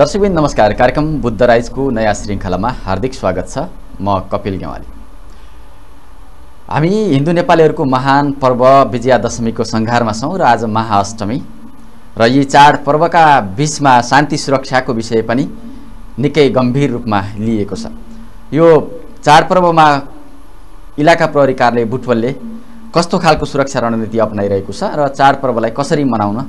दर्शकबिन नमस्कार। कार्यक्रम बुद्ध राइजको नयाँ श्रृङ्खलामा हार्दिक स्वागत छ। म कपिल गेवाली। हामी हिन्दू नेपालीहरूको महान पर्व विजयादशमीको संघारमा छौं र आज महाअष्टमी र यी चाड पर्वका बीचमा शान्ति सुरक्षाको विषय पनि निकै गम्भीर रूपमा लिएको छ। यो चाडपर्वमा इलाका प्रहरी कार्यालय बुटवलले कस्तो खालको सुरक्षा रणनीति अपनाइरहेको छ र चाडपर्वलाई कसरी मनाउन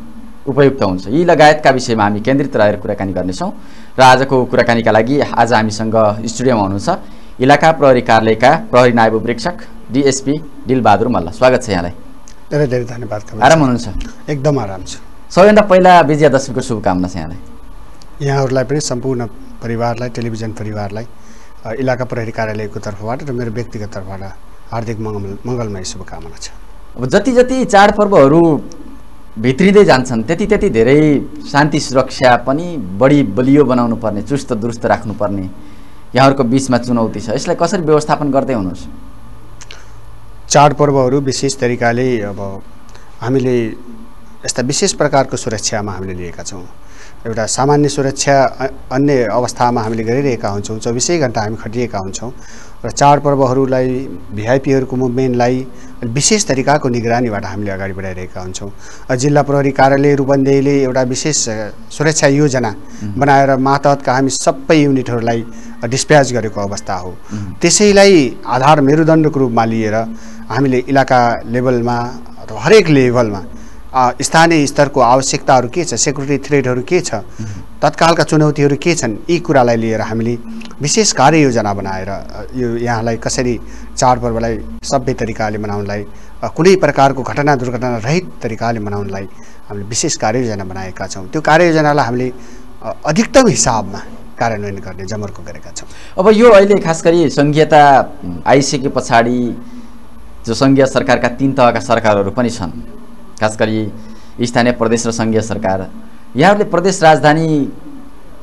उपयुक्त हुन्छ, यी लगायतका विषयमा हामी केन्द्रित रहेर कुराकानी गर्नेछौँ। र आजको कुराकानीका लागि आज हामीसँग स्टुडियोमा हुनुहुन्छ इलाका प्रहरी कार्यालयका प्रहरी नायब उपरीक्षक डिएसपी दिल बहादुर मल्ल। स्वागत छ यहाँलाई। धेरै धेरै धन्यवाद। आराम हुनुहुन्छ? एकदम आराम छु। सबैभन्दा पहिला विजयादशमीको शुभकामना छ यहाँलाई। यहाँहरूलाई पनि, सम्पूर्ण परिवारलाई, टेलिभिजन परिवारलाई इलाका प्रहरी कार्यालयको तर्फबाट र मेरो व्यक्तिगत तर्फबाट हार्दिक मङ्गलमय शुभकामना छ। अब जति जति चाडपर्वहरू भित्रिँदै जान्छन् त्यति त्यति धेरै शान्ति सुरक्षा पनि बढी बलियो बनाउनु पर्ने, चुस्त दुरुस्त राख्नुपर्ने यहाँहरूको बिचमा चुनौती छ। यसलाई कसरी व्यवस्थापन गर्दै हुनुहोस्? चाडपर्वहरू विशेष तरिकाले अब हामीले यस्ता विशेष प्रकारको सुरक्षामा हामीले लिएका छौँ। एउटा सामान्य सुरक्षा अन्य अवस्थामा हामीले गरिरहेका हुन्छौँ, 24 घण्टा हामी खटिएका हुन्छौँ र चाडपर्वहरूलाई भिआइपीहरूको मुभमेन्टलाई विशेष तरिकाको निगरानीबाट हामीले अगाडि बढाइरहेका हुन्छौँ। जिल्ला प्रहरी कार्यालय रूपन्देहीले एउटा विशेष सुरक्षा योजना बनाएर मातहतका हामी सबै युनिटहरूलाई डिस्प्याच गरेको अवस्था हो। त्यसैलाई आधार मेरुदण्डको रूपमा लिएर हामीले इलाका लेभलमा अथवा हरेक लेभलमा स्थानीय स्तरको आवश्यकताहरू के छ, सेक्युरिटी थ्रेटहरू के छ, तत्कालका चुनौतीहरू के छन्, यी कुरालाई लिएर हामीले विशेष कार्ययोजना बनाएर यो यहाँलाई कसरी चाडपर्वलाई सभ्य तरिकाले मनाउनलाई, कुनै प्रकारको घटना दुर्घटना रहित तरिकाले मनाउनलाई हामीले विशेष कार्ययोजना बनाएका छौँ। त्यो कार्ययोजनालाई हामीले अधिकतम हिसाबमा कार्यान्वयन गर्ने जमर्को गरेका छौँ। अब यो अहिले खास गरी सङ्घीयता आइसके पछाडि जो सङ्घीय सरकारका 3 तहका सरकारहरू पनि छन्, खास गरी स्थानीय प्रदेश र सङ्घीय सरकार, यहाँहरूले प्रदेश राजधानी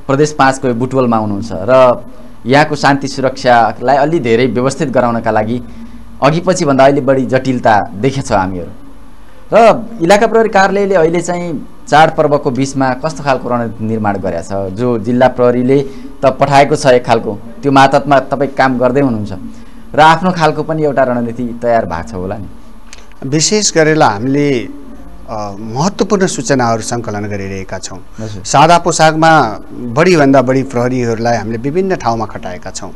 प्रदेश 5 को बुटवलमा हुनुहुन्छ र यहाँको शान्ति सुरक्षालाई अलि धेरै व्यवस्थित गराउनका लागि अघि पछि भन्दा अहिले बढी जटिलता देखेछौँ हामीहरू। र इलाका प्रहरी कार्यालयले अहिले चाहिँ चाडपर्वको बिचमा कस्तो खालको रणनीति निर्माण गरेको छ? जो जिल्ला प्रहरीले त पठाएको छ एक खालको, त्यो मातहतमा तपाईँ काम गर्दै हुनुहुन्छ र आफ्नो खालको पनि एउटा रणनीति तयार भएको छ होला नि? विशेष गरेर हामीले महत्त्वपूर्ण सूचनाहरू सङ्कलन गरिरहेका छौँ। सादा पोसाकमा बढीभन्दा बढी प्रहरीहरूलाई हामीले विभिन्न ठाउँमा खटाएका छौँ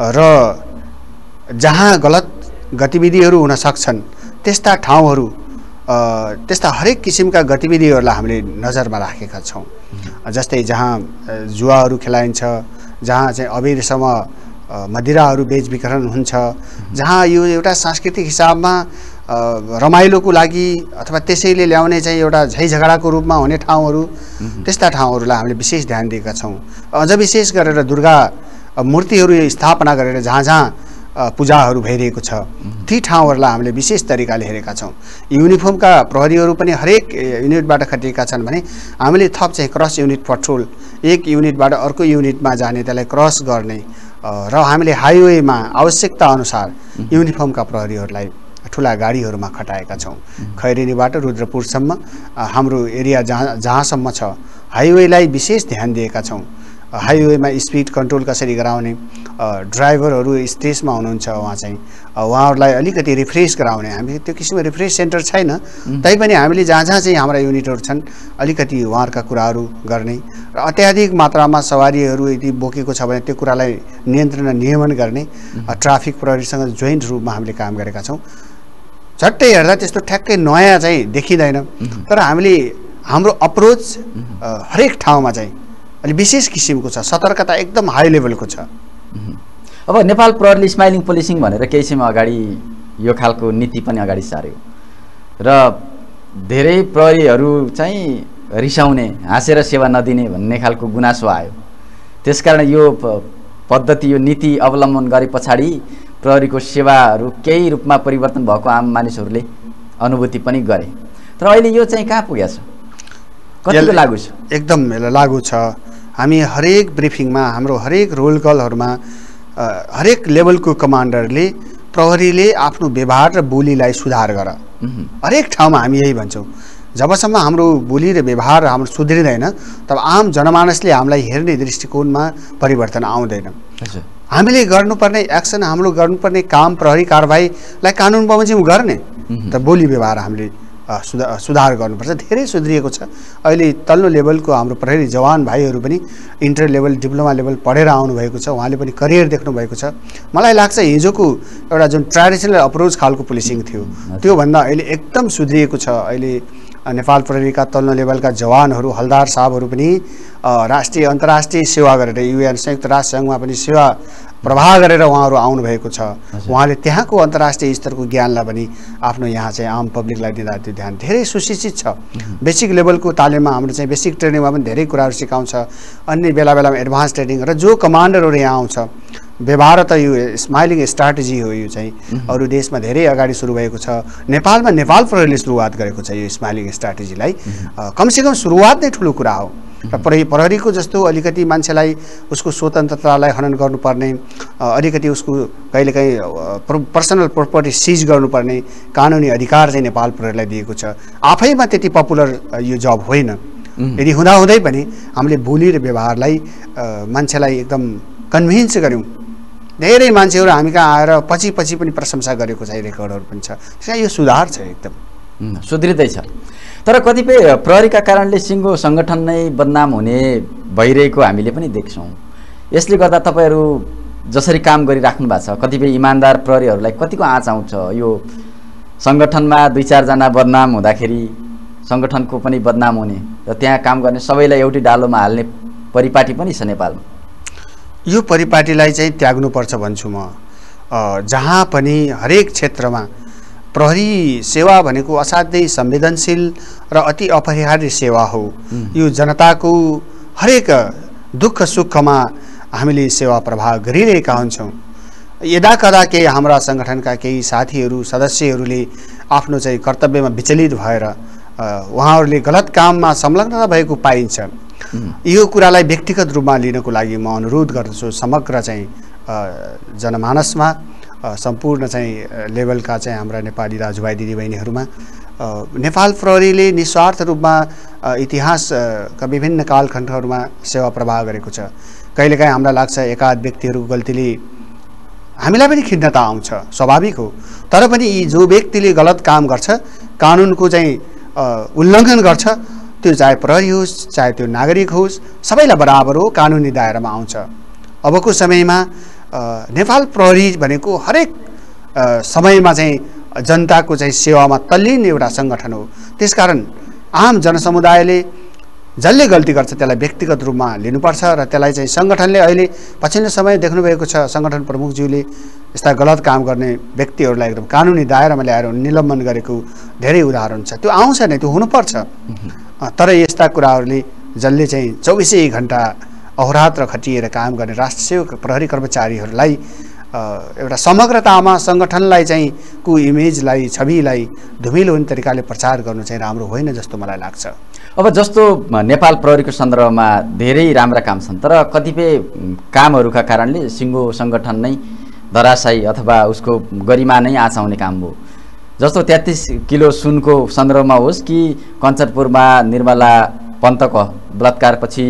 र जहाँ गलत गतिविधिहरू हुन सक्छन् त्यस्ता ठाउँहरू, त्यस्ता हरेक किसिमका गतिविधिहरूलाई हामीले नजरमा राखेका छौँ। जस्तै जहाँ जुवाहरू खेलाइन्छ, जहाँ चाहिँ अबेरसम्म मदिराहरू बेचबिखन हुन्छ, जहाँ यो एउटा सांस्कृतिक हिसाबमा रमाइलोको लागि अथवा त्यसैले ल्याउने चाहिँ एउटा झैझगडाको रूपमा हुने ठाउँहरू, त्यस्ता ठाउँहरूलाई हामीले विशेष ध्यान दिएका छौँ। अझ विशेष गरेर दुर्गा मूर्तिहरू स्थापना गरेर जहाँ जहाँ पूजाहरू भइरहेको छ ती ठाउँहरूलाई हामीले विशेष तरिकाले हेरेका छौँ। युनिफर्मका प्रहरीहरू पनि हरेक युनिटबाट खटिएका छन् भने हामीले थप चाहिँ क्रस युनिट पेट्रोल, एक युनिटबाट अर्को युनिटमा जाने, त्यसलाई क्रस गर्ने र हामीले हाइवेमा आवश्यकताअनुसार युनिफर्मका प्रहरीहरूलाई ठुला गाडीहरूमा खटाएका छौँ। खैरेनीबाट रुद्रपुरसम्म हाम्रो एरिया जहाँसम्म छ हाइवेलाई विशेष ध्यान दिएका छौँ। हाइवेमा स्पिड कन्ट्रोल कसरी गराउने, ड्राइभरहरू स्ट्रेसमा हुनुहुन्छ उहाँ चाहिँ उहाँहरूलाई अलिकति रिफ्रेस गराउने, हामी त्यो किसिमको रिफ्रेस सेन्टर छैन तैपनि हामीले जहाँ जहाँ चाहिँ हाम्रा युनिटहरू छन् अलिकति उहाँहरूका कुराहरू गर्ने र अत्याधिक मात्रामा सवारीहरू यदि बोकेको छ भने त्यो कुरालाई नियन्त्रण नियमन गर्ने। ट्राफिक प्रहरीसँग जोइन्ट रूपमा हामीले काम गरेका छौँ। झट्टै हेर्दा त्यस्तो ठ्याक्कै नयाँ चाहिँ देखिँदैन, तर हामीले हाम्रो अप्रोच हरेक ठाउँमा चाहिँ अलि विशेष किसिमको छ, सतर्कता एकदम हाई लेभलको छ। अब नेपाल प्रहरीले स्माइलिङ पुलिसिङ भनेर केही समय अगाडि यो खालको नीति पनि अगाडि सार्यो र धेरै प्रहरीहरू चाहिँ रिसाउने, हाँसेर सेवा नदिने भन्ने खालको गुनासो आयो। त्यसकारण यो पद्धति, यो नीति अवलम्बन गरे पछाडि प्रहरीको सेवाहरू केही रूपमा परिवर्तन भएको आम मानिसहरूले अनुभूति पनि गरे। तर अहिले यो चाहिँ कहाँ पुगेको छ? कतिको लागु छ? एकदम लागु छ। हामी हरेक ब्रिफिङमा, हाम्रो हरेक रोल कलहरूमा हरेक लेभलको कमान्डरले प्रहरीले आफ्नो व्यवहार र बोलीलाई सुधार गर, हरेक ठाउँमा हामी यही भन्छौँ। जबसम्म हाम्रो बोली र व्यवहार हाम्रो सुध्रिँदैन तब आम जनमानसले हामीलाई हेर्ने दृष्टिकोणमा परिवर्तन आउँदैन। हामीले गर्नुपर्ने एक्सन, हाम्रो गर्नुपर्ने काम, प्रहरी कारबाहीलाई कानुन बमोजिम गर्ने त बोली व्यवहार हामीले सुधार गर्नुपर्छ। धेरै सुध्रिएको छ। अहिले तल्लो लेभलको हाम्रो प्रहरी जवान भाइहरू पनि इन्टर लेभल, डिप्लोमा लेभल पढेर आउनुभएको छ, उहाँले पनि करियर देख्नुभएको छ। मलाई लाग्छ हिजोको एउटा जुन ट्रेडिसनल अप्रोच खालको पुलिसिङ थियो त्योभन्दा अहिले एकदम सुध्रिएको छ। अहिले नेपाल प्रहरीका तल्लो लेभलका जवानहरू, हलदार साहबहरू पनि राष्ट्रिय अन्तर्राष्ट्रिय सेवा गरेर UN संयुक्त राष्ट्रसङ्घमा पनि सेवा प्रवाह गरेर उहाँहरू आउनुभएको छ। उहाँले त्यहाँको अन्तर्राष्ट्रिय स्तरको ज्ञानलाई पनि आफ्नो यहाँ चाहिँ आम पब्लिकलाई दिँदा त्यो ध्यान धेरै सुशिक्षित छ। बेसिक लेभलको तालिममा हाम्रो चाहिँ बेसिक ट्रेनिङमा पनि धेरै कुराहरू सिकाउँछ, अन्य बेला बेलामा एडभान्स ट्रेनिङ र जो कमान्डरहरू यहाँ आउँछ व्यवहार त यो स्माइलिङ स्ट्राटेजी हो। यो चाहिँ अरू देशमा धेरै अगाडि सुरु भएको छ, नेपालमा नेपाल प्रहरीले सुरुवात गरेको छ। यो स्माइलिङ स्ट्राटेजीलाई कमसेकम सुरुवात नै ठुलो कुरा हो। प्रहरीको जस्तो अलिकति मान्छेलाई उसको स्वतन्त्रतालाई हनन गर्नुपर्ने, अलिकति उसको कहिलेकाहीँ पर्सनल प्रोपर्टी सिज गर्नुपर्ने कानुनी अधिकार चाहिँ नेपाल प्रहरीलाई दिएको छ। आफैमा त्यति पपुलर यो जब होइन। यदि हुँदाहुँदै पनि हामीले बोली र व्यवहारलाई मान्छेलाई एकदम कन्भिन्स गऱ्यौँ। धेरै मान्छेहरू हामी कहाँ आएर पछि पछि पनि प्रशंसा गरेको चाहिँ रेकर्डहरू पनि छ। त्यसमा यो सुधार छ, एकदम सुध्रिँदैछ। तर कतिपय प्रहरीका कारणले सिङ्गो सङ्गठन नै बदनाम हुने भइरहेको हामीले पनि देख्छौँ। यसले गर्दा तपाईँहरू जसरी काम गरिराख्नु भएको छ, कतिपय इमान्दार प्रहरीहरूलाई कतिको आँच आउँछ? यो सङ्गठनमा 2-4 जना बदनाम हुँदाखेरि सङ्गठनको पनि बदनाम हुने र त्यहाँ काम गर्ने सबैलाई एउटै डालोमा हाल्ने परिपाटी पनि छ नेपालमा। यो परिपाटीलाई चाहिँ त्याग्नुपर्छ भन्छु म। जहाँ पनि हरेक क्षेत्रमा प्रहरी सेवा भनेको असाध्यै संवेदनशील र अति अपरिहार्य सेवा हो। यो जनताको हरेक दुःख सुखमा हामीले सेवा प्रवाह गरिरहेका हुन्छौँ। यदा कदा केही हाम्रा सङ्गठनका केही साथीहरू सदस्यहरूले आफ्नो चाहिँ कर्तव्यमा विचलित भएर उहाँहरूले गलत काममा संलग्नता भएको पाइन्छ। यो कुरालाई व्यक्तिगत रूपमा लिनको लागि म अनुरोध गर्दछु। समग्र चाहिँ जनमानसमा सम्पूर्ण चाहिँ लेभलका चाहिँ हाम्रा नेपाली दाजुभाइ दिदीबहिनीहरूमा नेपाल प्रहरीले निस्वार्थ रूपमा इतिहासका विभिन्न कालखण्डहरूमा सेवा प्रवाह गरेको छ। कहिलेकाहीँ हामीलाई लाग्छ एकाध व्यक्तिहरूको गल्तीले हामीलाई पनि खिन्नता आउँछ, स्वाभाविक हो। तर पनि यी जो व्यक्तिले गलत काम गर्छ, कानुनको चाहिँ उल्लङ्घन गर्छ, त्यो चाहे प्रहरी होस् चाहे त्यो नागरिक होस्, सबैलाई बराबर हो, कानुनी दायरामा आउँछ। अबको समयमा नेपाल प्रहरी भनेको हरेक समयमा चाहिँ जनताको चाहिँ सेवामा तल्लीन एउटा सङ्गठन हो। त्यसकारण आम जनसमुदायले जसले गल्ती गर्छ त्यसलाई व्यक्तिगत रूपमा लिनुपर्छ र त्यसलाई चाहिँ सङ्गठनले अहिले पछिल्लो समय देख्नुभएको छ सङ्गठन प्रमुखज्यूले यस्ता गलत काम गर्ने व्यक्तिहरूलाई एकदम कानुनी दायरामा ल्याएर निलम्बन गरेको धेरै उदाहरण छ। त्यो आउँछ नै, त्यो हुनुपर्छ। तर यस्ता कुराहरूले जसले चाहिँ 24 घण्टा अहोरात्र खटिएर काम गर्ने राष्ट्रसेवक प्रहरी कर्मचारीहरूलाई एउटा समग्रतामा सङ्गठनलाई चाहिँ को इमेजलाई, छविलाई धुमिलो हुने तरिकाले प्रचार गर्नु चाहिँ राम्रो होइन जस्तो मलाई लाग्छ। अब जस्तो नेपाल प्रहरीको सन्दर्भमा धेरै राम्रा काम छन्, तर कतिपय कामहरूका कारणले सिङ्गो सङ्गठन नै धराशायी अथवा उसको गरिमा नै आँचाउने काम हो। जस्तो 33 किलो सुनको सन्दर्भमा होस् कि कञ्चनपुरमा निर्मला पन्तको बलात्कारपछि,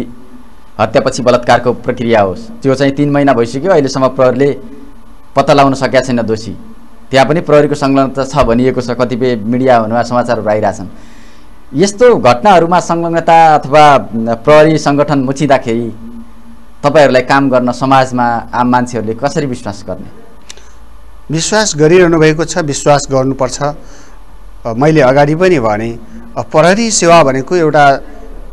हत्यापछि बलात्कारको प्रक्रिया होस्, त्यो चाहिँ 3 महिना भइसक्यो, अहिलेसम्म प्रहरीले पत्ता लगाउन सकेका छैन दोषी। त्यहाँ पनि प्रहरीको संलग्नता छ भनिएको छ, कतिपय मिडियाहरूमा समाचारहरू आइरहेछन्। यस्तो घटनाहरूमा संलग्नता अथवा प्रहरी सङ्गठन मुछिँदाखेरि तपाईँहरूलाई काम गर्न समाजमा आम मान्छेहरूले कसरी विश्वास गर्ने? विश्वास गरिरहनु भएको छ, विश्वास गर्नुपर्छ। मैले अगाडि पनि भने प्रहरी सेवा भनेको एउटा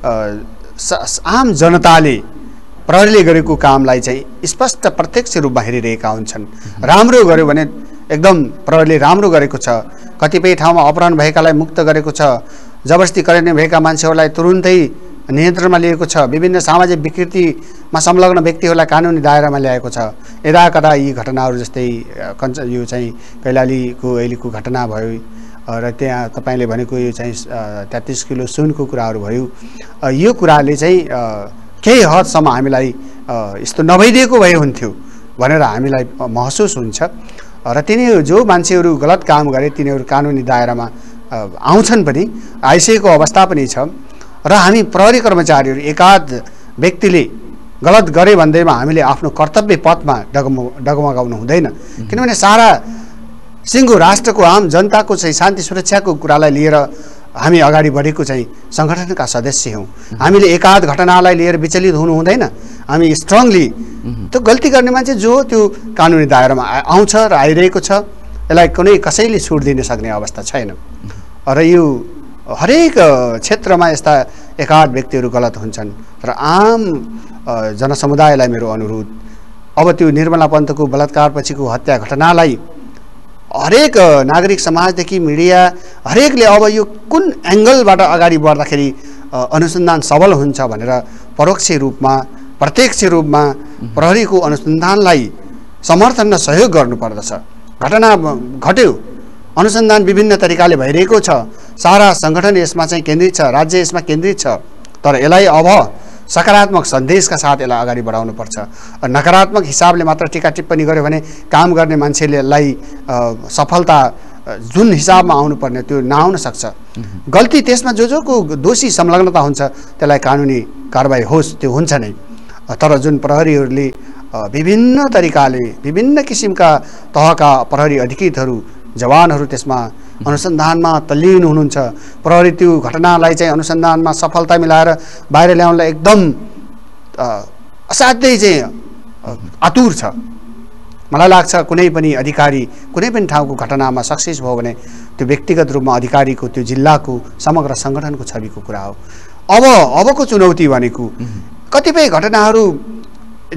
आम जनताले प्रहरीले गरेको कामलाई चाहिँ स्पष्ट प्रत्यक्ष रूपमा हेरिरहेका हुन्छन्। राम्रो गर्यो भने एकदम प्रहरीले राम्रो गरेको छ, कतिपय ठाउँमा अपहरण भएकालाई मुक्त गरेको छ, जबरजस्ती गर्ने भएका मान्छेहरूलाई तुरुन्तै नियन्त्रणमा लिएको छ, विभिन्न सामाजिक विकृतिमा संलग्न व्यक्तिहरूलाई कानुनी दायरामा ल्याएको छ। यदा कदा यी घटनाहरू जस्तै यो चाहिँ कैलालीको अहिलेको घटना भयो र त्यहाँ तपाईँले भनेको यो चाहिँ 33 किलो सुनको कुराहरू भयो। यो कुराले चाहिँ केही हदसम्म हामीलाई यस्तो नभइदिएको भए हुन्थ्यो भनेर हामीलाई महसुस हुन्छ। र तिनीहरू जो मान्छेहरू गलत काम गरे तिनीहरू कानुनी दायरामा आउँछन् पनि आइसकेको अवस्था पनि छ र हामी प्रहरी कर्मचारीहरु एकाध व्यक्तिले गलत गरे भन्दैमा हामीले आफ्नो कर्तव्य पथमा डगमगाउनु हुँदैन किनभने सारा सिंगो राष्ट्रको आम जनताको चाहिँ शान्ति सुरक्षाको कुरालाई लिएर हामी अगाडि बढेको चाहिँ संगठनका सदस्य हौं। हामीले एकाध घटनालाई लिएर विचलित हुनु हुँदैन। हामी स्ट्रङली त्यो गल्ती गर्ने मान्छे जो त्यो कानुनी दायरामा आउँछ र आइरहेको छ यसलाई कुनै कसैले छुट दिन सक्ने अवस्था छैन र यो हरेक क्षेत्रमा यस्ता एकाध व्यक्तिहरू गलत हुन्छन् र आम जनसमुदायलाई मेरो अनुरोध अब त्यो निर्मला पन्तको बलात्कारपछिको हत्या घटनालाई हरेक नागरिक समाजदेखि मिडिया हरेकले अब यो कुन एंगलबाट अगाडि बढ्दाखेरि अनुसन्धान सबल हुन्छ भनेर परोक्ष रूपमा प्रत्यक्ष रूपमा प्रहरीको अनुसन्धानलाई समर्थन र सहयोग गर्नुपर्दछ। घटना घट्यो अनुसन्धान विभिन्न तरिकाले भइरहेको छ सारा संगठन यसमा चाहिँ केन्द्रित छ राज्य यसमा केन्द्रित छ तर यसलाई अब सकारात्मक सन्देशका साथ यसलाई अगाडि बढाउनु पर्छ। नकारात्मक हिसाबले मात्र टीका टिप्पणी गर्यो भने काम गर्ने मान्छेलाई सफलता जुन हिसाबमा आउनु पर्ने त्यो नआउन सक्छ। गल्ती त्यसमा जो जो को दोषी संलग्नता हुन्छ त्यसलाई कानुनी कारबाही होस् त्यो हुन्छ नै तर जुन प्रहरीहरूले विभिन्न तरिकाले विभिन्न किसिमका तहका प्रहरी अधिकृतहरू जवानहरू त्यसमा अनुसन्धानमा तल्लीन हुनुहुन्छ प्रहरी त्यो घटनालाई चाहिँ अनुसन्धानमा सफलता मिलाएर बाहिर ल्याउनलाई एकदम असाध्यै चाहिँ आतुर छ। मलाई लाग्छ कुनै पनि अधिकारी कुनै पनि ठाउँको घटनामा सक्सेस भयो भने त्यो व्यक्तिगत रूपमा अधिकारीको त्यो जिल्लाको समग्र सङ्गठनको छविको कुरा हो। अबको चुनौती भनेको कतिपय घटनाहरू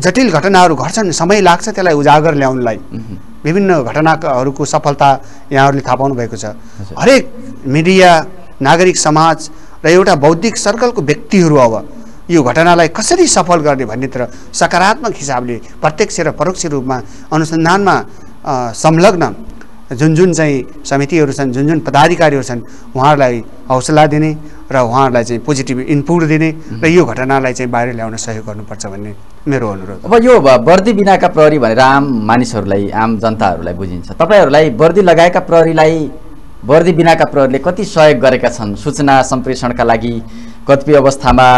जटिल घटनाहरू घट्छन् समय लाग्छ त्यसलाई उजागर ल्याउनलाई विभिन्न घटनाहरूको सफलता यहाँहरूले थाहा पाउनु भएको छ। हरेक मिडिया नागरिक समाज र एउटा बौद्धिक सर्कलको व्यक्तिहरू अब यो घटनालाई कसरी सफल गर्ने भन्नेतिर सकारात्मक हिसाबले प्रत्यक्ष र परोक्ष रूपमा अनुसन्धानमा संलग्न जुन जुन चाहिँ समितिहरू छन् जुन जुन पदाधिकारीहरू छन् उहाँहरूलाई हौसला दिने र उहाँहरूलाई चाहिँ पोजिटिभ इनपुट दिने र यो घटनालाई चाहिँ बाहिर ल्याउन सहयोग गर्नुपर्छ भन्ने मेरो अनुरोध। अब यो वर्दी बिनाका प्रहरी भनेर आम मानिसहरूलाई आम जनताहरूलाई बुझिन्छ। तपाईँहरूलाई वर्दी लगाएका प्रहरीलाई वर्दी बिनाका प्रहरीले कति सहयोग गरेका छन्? सूचना सम्प्रेषणका लागि कतिपय अवस्थामा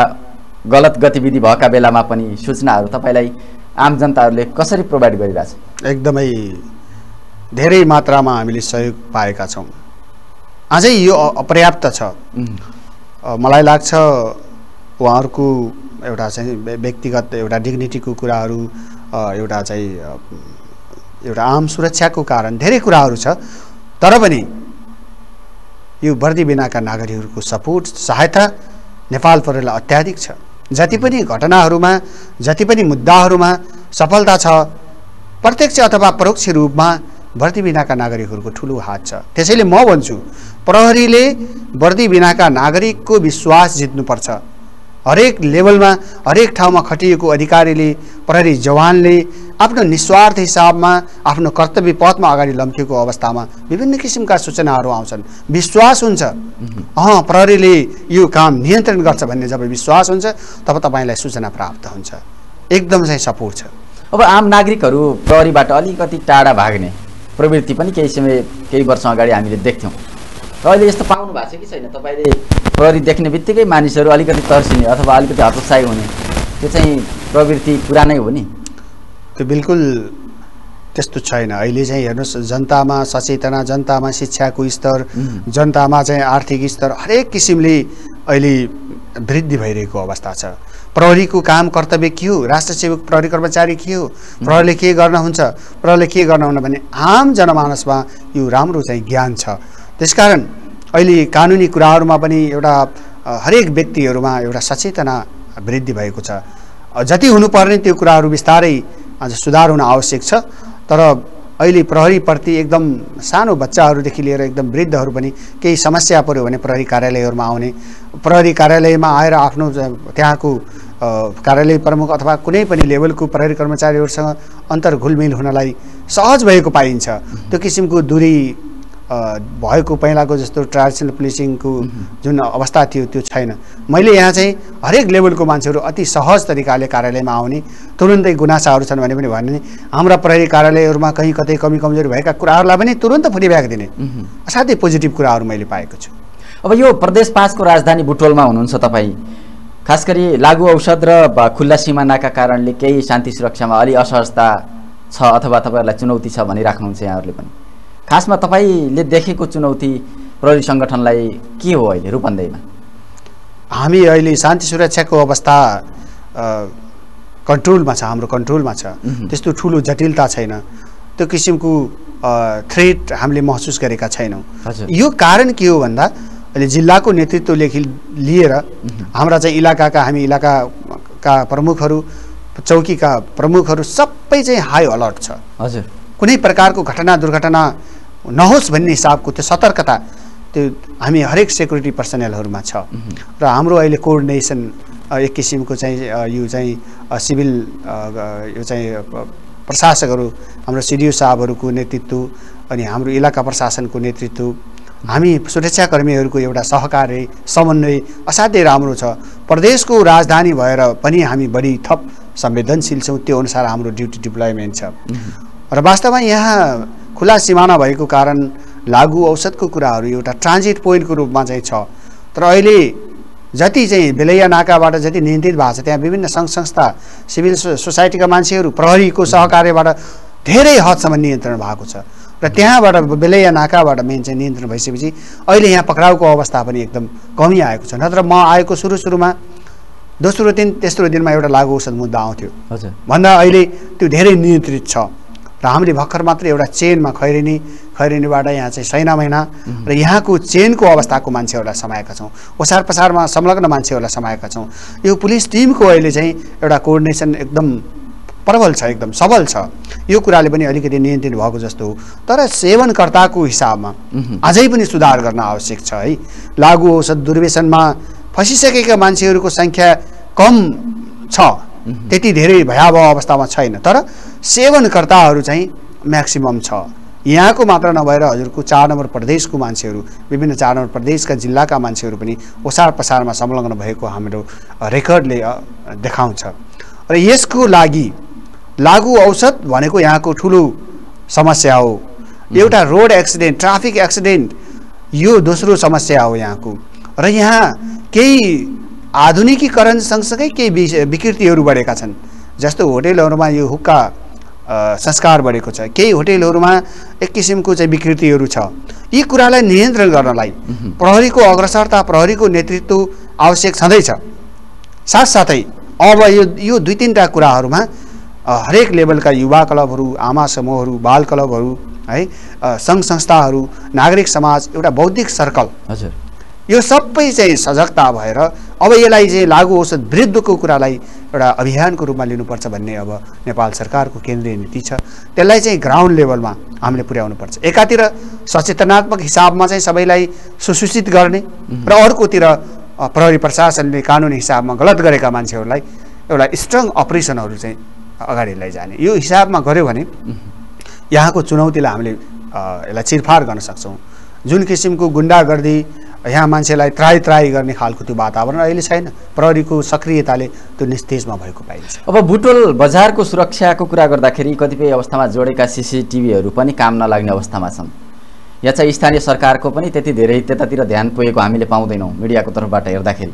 गलत गतिविधि भएका बेलामा पनि सूचनाहरू तपाईँलाई आम जनताहरूले कसरी प्रोभाइड गरिरहेछ? एकदमै धेरै मात्रामा हामीले सहयोग पाएका छौँ। अझै यो अपर्याप्त छ। मलाई लाग्छ उहाँहरूको एउटा चाहिँ व्यक्तिगत एउटा डिग्निटीको कुराहरू एउटा चाहिँ एउटा आम सुरक्षाको कारण धेरै कुराहरू छ तर पनि यो वर्दी बिनाका नागरिकहरूको सपोर्ट सहायता नेपाल प्रहरीलाई अत्याधिक छ। जति पनि घटनाहरूमा जति पनि मुद्दाहरूमा सफलता छ प्रत्यक्ष अथवा परोक्ष रूपमा वर्दी बिनाका नागरिकहरूको ठुलो हात छ। त्यसैले म भन्छु प्रहरीले वर्दी बिनाका नागरिकको विश्वास जित्नुपर्छ। हरेक लेभलमा हरेक ठाउँमा खटिएको अधिकारीले प्रहरी जवानले आफ्नो निस्वार्थ हिसाबमा आफ्नो कर्तव्य पथमा अगाडि लम्किएको अवस्थामा विभिन्न किसिमका सूचनाहरू आउँछन् विश्वास हुन्छ प्रहरीले यो काम नियन्त्रण गर्छ भन्ने जब विश्वास हुन्छ तब तपाईँलाई सूचना प्राप्त हुन्छ। एकदम चाहिँ सपोर्ट छ। अब आम नागरिकहरू प्रहरीबाट अलिकति टाढा भाग्ने प्रवृत्ति पनि केही समय केही वर्ष अगाडि हामीले देख्थ्यौँ र अहिले यस्तो पाउनु भएको छ कि छैन? तपाईँले प्रहरी देख्ने बित्तिकै मानिसहरू अलिकति तर्सिने अथवा अलिकति हतोत्साही हुने त्यो चाहिँ प्रवृत्ति पुरानै हो नि? त्यो बिल्कुल त्यस्तो छैन। अहिले चाहिँ हेर्नुहोस् जनतामा सचेतना जनतामा शिक्षाको स्तर जनतामा चाहिँ आर्थिक स्तर हरेक किसिमले अहिले वृद्धि भइरहेको अवस्था छ। प्रहरीको काम कर्तव्य के हो? राष्ट्रसेवक प्रहरी कर्मचारी के हो? प्रहरीले के गर्न हुन्छ प्रहरीले के गर्न हुन्न भने आम जनमानसमा यो राम्रो चाहिँ ज्ञान छ। त्यसकारण अहिले कानुनी कुराहरूमा पनि एउटा हरेक व्यक्तिहरूमा एउटा सचेतना वृद्धि भएको छ। जति हुनुपर्ने त्यो कुराहरू बिस्तारै अझ सुधार हुन आवश्यक छ तर अहिले प्रहरीप्रति एकदम सानो बच्चाहरूदेखि लिएर एकदम वृद्धहरू पनि केही समस्या पर्यो भने प्रहरी कार्यालयहरूमा आउने प्रहरी कार्यालयमा आएर आफ्नो त्यहाँको कार्यालय प्रमुख अथवा कुनै पनि लेभलको प्रहरी कर्मचारीहरूसँग अन्तर घुलमिल हुनलाई सहज भएको पाइन्छ। त्यो किसिमको दूरी भएको पहिलाको जस्तो ट्रेडिसनल पुलिसिङको जुन अवस्था थियो त्यो छैन। मैले यहाँ चाहिँ हरेक लेभलको मान्छेहरू अति सहज तरिकाले कार्यालयमा आउने, तुरुन्तै गुनासाहरू छन् भने पनि भन्ने, हाम्रा प्रहरी कार्यालयहरूमा कहीँ कतै कमी कमजोरी भएका कुराहरूलाई पनि तुरुन्त फुलिब्याक दिने, असाध्यै पोजिटिभ कुराहरू मैले पाएको छु। अब यो प्रदेश ५को राजधानी बुटवलमा हुनुहुन्छ तपाईँ, खास गरी लागु औषध र खुल्ला सिमानाका कारणले केही शान्ति सुरक्षामा अलि असहजता छ अथवा तपाईँहरूलाई चुनौती छ भनिराख्नुहुन्छ। यहाँहरूले पनि खासमा तपाईले देखेको चुनौती प्रहरी संगठनलाई के हो? अहिले रूपन्देहीमा हामी अहिले शान्ति सुरक्षाको अवस्था कन्ट्रोलमा छ, हाम्रो कन्ट्रोलमा छ, त्यस्तो ठुलो जटिलता छैन, त्यो किसिमको थ्रेट हामीले महसुस गरेका छैनौँ। यो कारण के हो भन्दा अहिले जिल्लाको नेतृत्वले लिएर हाम्रा चाहिँ इलाकाका प्रमुखहरू, चौकीका प्रमुखहरू सबै चाहिँ हाई अलर्ट छ। हजुर, कुनै प्रकारको घटना दुर्घटना नहोस् भन्ने हिसाबको त्यो सतर्कता त्यो हामी हरेक सेक्युरिटी पर्सनलहरूमा छ। र हाम्रो अहिले कोअर्डिनेसन एक किसिमको चाहिँ यो चाहिँ सिभिल यो चाहिँ प्रशासकहरू, हाम्रो सिडिओ साहबहरूको नेतृत्व अनि हाम्रो इलाका प्रशासनको नेतृत्व, हामी सुरक्षाकर्मीहरूको एउटा सहकार्य समन्वय असाध्यै राम्रो छ। प्रदेशको राजधानी भएर पनि हामी बढी थप संवेदनशील छौँ, त्यो अनुसार हाम्रो ड्युटी डिप्लोयमेन्ट छ। र वास्तवमा यहाँ खुला सिमाना भएको कारण लागु औषधको कुराहरू एउटा ट्रान्जिट पोइन्टको रूपमा चाहिँ छ। तर अहिले जति चाहिँ बेलैया नाकाबाट जति नियन्त्रित भएको छ, त्यहाँ विभिन्न सङ्घ संस्था, सिभिल सोसाइटीका मान्छेहरू, प्रहरीको सहकार्यबाट धेरै हदसम्म नियन्त्रण भएको छ। र त्यहाँबाट बेलैया नाकाबाट मेन चाहिँ नियन्त्रण भइसकेपछि अहिले यहाँ पक्राउको अवस्था पनि एकदम कमी आएको छ। नत्र म आएको सुरुमा दोस्रो दिन तेस्रो दिनमा एउटा लागु औषध मुद्दा आउँथ्यो भन्दा अहिले त्यो धेरै नियन्त्रित छ। र हामीले भर्खर मात्र एउटा चेनमा खैरेनीबाट यहाँ चाहिँ सैना महिना र यहाँको चेनको अवस्थाको मान्छेहरूलाई समाएका छौँ, ओसार पसारमा संलग्न मान्छेहरूलाई समाएका छौँ। यो पुलिस टिमको अहिले चाहिँ एउटा कोअर्डिनेसन एकदम प्रबल छ, एकदम सबल छ। यो कुराले पनि अलिकति नियन्त्रित भएको जस्तो हो। तर सेवनकर्ताको हिसाबमा अझै पनि सुधार गर्न आवश्यक छ है। लागु औषध दुर्व्यसनमा फसिसकेका मान्छेहरूको सङ्ख्या कम छ, त्यति धेरै भयावह अवस्थामा छैन, तर सेवनकर्ताहरू चाहिँ म्याक्सिमम छ। यहाँको मात्र नभएर हजुरको ४ नम्बर प्रदेशको मान्छेहरू, विभिन्न ४ नम्बर प्रदेशका जिल्लाका मान्छेहरू पनि ओसार पसारमा संलग्न भएको हाम्रो रेकर्डले देखाउँछ। र यसको लागि लागु औषध भनेको यहाँको ठुलो समस्या हो। एउटा रोड एक्सिडेन्ट, ट्राफिक एक्सिडेन्ट यो दोस्रो समस्या हो यहाँको। र यहाँ केही आधुनिकीकरण सँगसँगै केही विकृतिहरू बढेका छन्, जस्तो होटेलहरूमा यो हुक्का संस्कार बढेको छ, केही होटेलहरूमा एक किसिमको चाहिँ विकृतिहरू छ। यी कुरालाई नियन्त्रण गर्नलाई प्रहरीको अग्रसरता, प्रहरीको नेतृत्व आवश्यक छँदैछ। साथसाथै अब यो 2-3 कुराहरूमा हरेक लेभलका युवा क्लबहरू, आमा समूहहरू, बाल क्लबहरू है, सङ्घ संस्थाहरू, नागरिक समाज, एउटा बौद्धिक सर्कल, हजुर, यो सबै चाहिँ सजगता भएर अब यसलाई चाहिँ लागु औषध विरुद्धको कुरालाई एउटा अभियानको रूपमा लिनुपर्छ भन्ने अब नेपाल सरकारको केन्द्रीय नीति छ। त्यसलाई चाहिँ ग्राउन्ड लेभलमा हामीले पुर्याउनुपर्छ। एकातिर सचेतनात्मक हिसाबमा चाहिँ सबैलाई सुसूचित गर्ने र अर्कोतिर प्रहरी प्रशासनले कानुनी हिसाबमा गलत गरेका मान्छेहरूलाई एउटा स्ट्रङ अपरेसनहरू चाहिँ अगाडि लैजाने। यो हिसाबमा गऱ्यो भने यहाँको चुनौतीलाई हामीले यसलाई चिरफार गर्न सक्छौँ। जुन किसिमको गुन्डागर्दी यहाँ मान्छेलाई त्राई गर्ने खालको त्यो वातावरण अहिले छैन, प्रहरीको सक्रियताले त्यो निस्तेजमा भएको पाइन्छ। अब बुटवल बजारको सुरक्षाको कुरा गर्दाखेरि कतिपय अवस्थामा जोडेका सिसिटिभीहरू पनि काम नलाग्ने अवस्थामा छन्। यहाँ चाहिँ स्थानीय सरकारको पनि त्यति धेरै त्यतातिर ध्यान पुगेको हामीले पाउँदैनौँ। मिडियाको तर्फबाट हेर्दाखेरि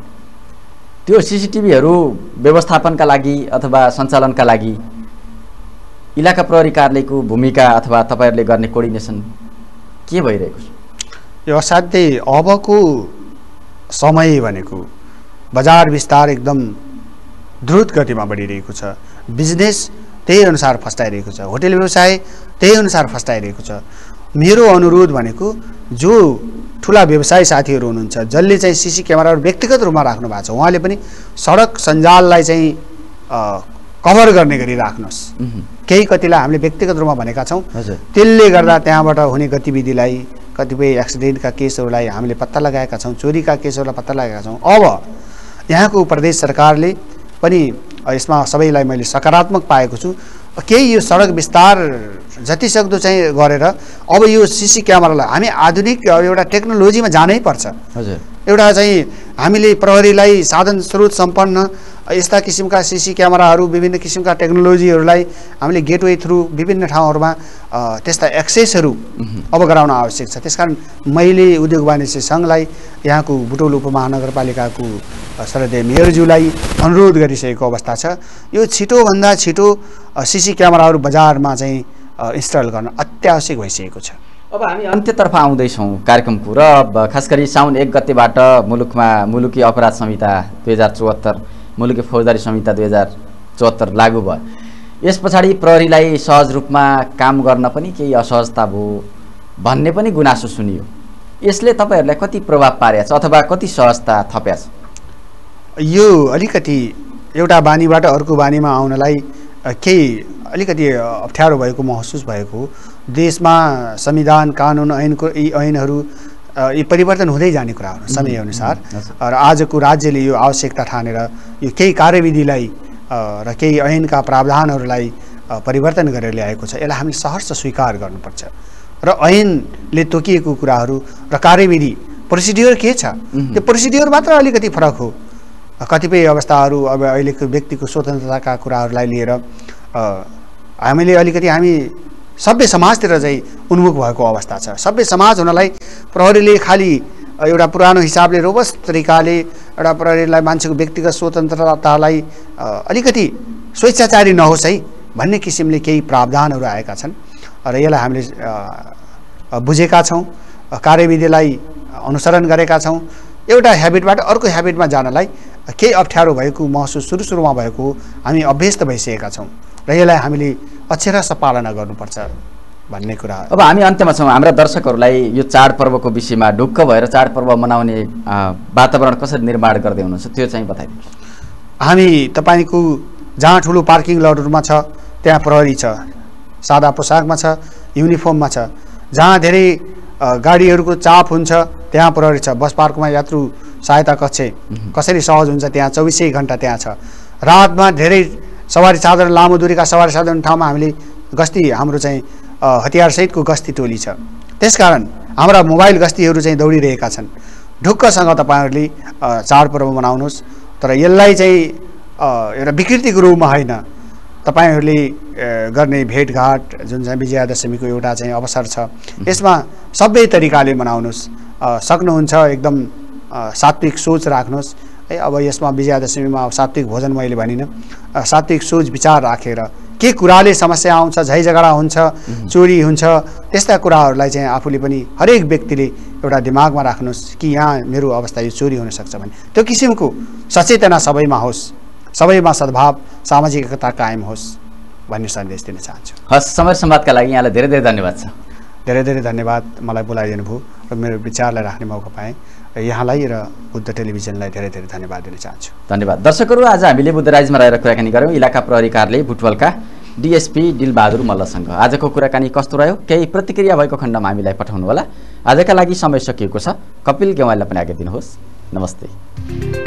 त्यो सिसिटिभीहरू व्यवस्थापनका लागि अथवा सञ्चालनका लागि इलाका प्रहरी कार्यालयको भूमिका अथवा तपाईँहरूले गर्ने कोअर्डिनेसन के भइरहेको छ? यो असाध्यै अबको समय भनेको बजार विस्तार एकदम द्रुत गतिमा बढिरहेको छ। बिजनेस त्यही अनुसार फस्टाइरहेको छ, होटेल व्यवसाय त्यही अनुसार फस्टाइरहेको छ। मेरो अनुरोध भनेको जो ठुला व्यवसाय साथीहरू हुनुहुन्छ, जसले चाहिँ सिसी क्यामेराहरू व्यक्तिगत रूपमा राख्नु भएको छ, उहाँले पनि सडक सञ्जाललाई चाहिँ कभर गर्ने गरी राख्नुहोस्। केही कतिलाई हामीले व्यक्तिगत रूपमा भनेका छौँ, त्यसले गर्दा त्यहाँबाट हुने गतिविधिलाई, कतिपय एक्सिडेन्टका केसहरूलाई हामीले पत्ता लगाएका छौँ, चोरीका केसहरूलाई पत्ता लगाएका छौँ। अब यहाँको प्रदेश सरकारले पनि यसमा सबैलाई मैले सकारात्मक पाएको छु। केही यो सडक विस्तार जति सक्दो चाहिँ गरेर अब यो सीसी क्यामेरालाई हामी आधुनिक एउटा टेक्नोलोजीमा जानै पर्छ। हजुर, एउटा चाहिँ हामीले प्रहरीलाई साधन स्रोत सम्पन्न यस्ता किसिमका सीसी क्यामेराहरू विभिन्न किसिमका टेक्नोलोजीहरूलाई हामीले गेटवे थ्रु विभिन्न ठाउँहरूमा त्यस्ता एक्सेसहरू अब गराउन आवश्यक छ। त्यसकारण मैले उद्योग वाणिज्य संघलाई यहाँको बुटवल उपमहानगरपालिकाको श्रद्धेय मेयरज्यूलाई अनुरोध गरिसकेको अवस्था छ, यो छिटोभन्दा छिटो सीसी क्यामेराहरू बजारमा चाहिँ इन्स्टल गर्न अत्यावश्यक भइसकेको छ। अब हामी अन्त्यतर्फ आउँदैछौँ कार्यक्रमको र खास गरी साउन 1 गतेबाट मुलुकमा मुलुकी अपराध संहिता 2074 मुलुकी फौजदारी संहिता 2074 लागू भयो। यस पछाडि प्रहरीलाई सहज रूपमा काम गर्न पनि केही असहजता भयो भन्ने पनि गुनासो सुनियो। यसले तपाईँहरूलाई कति प्रभाव पारेको छ अथवा कति सहजता थपेको छ? यो अलिकति एउटा बानीबाट अर्को बानीमा आउनलाई केही अलिकति अप्ठ्यारो भएको महसुस भएको। देशमा संविधान कानुन ऐनको यी ऐनहरू यी परिवर्तन हुँदै जाने कुरा हो समयअनुसार, र आजको राज्यले यो आवश्यकता ठानेर यो केही कार्यविधिलाई र केही ऐनका प्रावधानहरूलाई परिवर्तन गरेर ल्याएको छ। यसलाई हामीले सहर्ष स्वीकार गर्नुपर्छ र ऐनले तोकिएको कुराहरू र कार्यविधि प्रोसिड्युर के छ त्यो प्रोसिड्युर मात्र अलिकति फरक हो। कतिपय अवस्थाहरू अब अहिलेको व्यक्तिको स्वतन्त्रताका कुराहरूलाई लिएर हामीले अलिकति हामी सबै समाजतिर चाहिँ उन्मुख भएको अवस्था छ। सबै समाज हुनलाई प्रहरीले खालि एउटा पुरानो हिसाबले रोबस्ट तरिकाले एउटा प्रहरीलाई मान्छेको व्यक्तिगत स्वतन्त्रतालाई अलिकति स्वेच्छाचारी नहोस् है भन्ने किसिमले केही प्रावधानहरू आएका छन् र यसलाई हामीले बुझेका छौँ, कार्यविधिलाई अनुसरण गरेका छौँ। एउटा ह्याबिटबाट अर्को ह्याबिटमा जानलाई केही अप्ठ्यारो भएको महसुस सुरु सुरुमा भएको हामी अभ्यस्त भइसकेका छौँ र यसलाई हामीले अक्षरशः पालना गर्नुपर्छ भन्ने कुरा। अब हामी अन्त्यमा छौँ, हाम्रा दर्शकहरूलाई यो चाडपर्वको विषयमा ढुक्क भएर चाडपर्व मनाउने वातावरण कसरी निर्माण गर्दै हुनुहुन्छ त्यो चाहिँ बताइदिनुहोस्। हामी तपाईँको जहाँ ठुलो पार्किङ लटहरूमा छ त्यहाँ प्रहरी छ, सादा पोसाकमा छ, युनिफर्ममा छ। जहाँ धेरै गाडीहरूको चाप हुन्छ त्यहाँ प्रहरी छ। बस पार्कमा यात्रु सहायता कक्ष कसरी सहज हुन्छ त्यहाँ 24 घण्टा त्यहाँ छ। रातमा धेरै सवारी साधन लामो दूरीका सवारी साधन ठाउँमा हामीले गस्ती हाम्रो चाहिँ हतियारसहितको गस्ती टोली छ। त्यसकारण हाम्रा मोबाइल गस्तीहरू चाहिँ दौडिरहेका छन्। ढुक्कसँग तपाईँहरूले चाडपर्व मनाउनुहोस् तर यसलाई चाहिँ एउटा विकृतिको रूपमा होइन। तपाईँहरूले गर्ने भेटघाट जुन चाहिँ विजयादशमीको एउटा चाहिँ अवसर छ यसमा सबै तरिकाले मनाउनुहोस्। सक्नुहुन्छ एकदम सात्विक सोच राख्नुहोस् है। अब यसमा विजयादशमीमा सात्विक भोजन मैले भनिनँ, सात्विक सोच विचार राखेर के कुराले समस्या आउँछ, झै झगडा हुन्छ, चोरी हुन्छ, त्यस्ता कुराहरूलाई चाहिँ आफूले पनि हरेक व्यक्तिले एउटा दिमागमा राख्नुहोस् कि यहाँ मेरो अवस्था यो चोरी हुनसक्छ भने त्यो किसिमको सचेतना सबैमा होस्, सबैमा सद्भाव सामाजिक एकता कायम होस् भन्ने सन्देश दिन चाहन्छु। हस्, समय संवादका लागि यहाँलाई धेरै धेरै धन्यवाद छ। धेरै धेरै धन्यवाद मलाई बोलाइदिनु भयो र मेरो विचारलाई राख्ने मौका पाएँ। यहाँलाई र बुद्ध टेलिभिजनलाई धेरै धेरै धन्यवाद दिन चाहन्छु। धन्यवाद दर्शकहरू, आज हामीले बुद्ध राइजमा रहेर कुराकानी गऱ्यौँ इलाका प्रहरी कार्यालय बुटवलका डिएसपी दिलबहादुर मल्लसँग। आजको कुराकानी कस्तो रह्यो, केही प्रतिक्रिया भएको खण्डमा हामीलाई पठाउनु होला। आजका लागि समय सकिएको छ। कपिल गेवाललाई पनि आज्ञा दिनुहोस्। नमस्ते।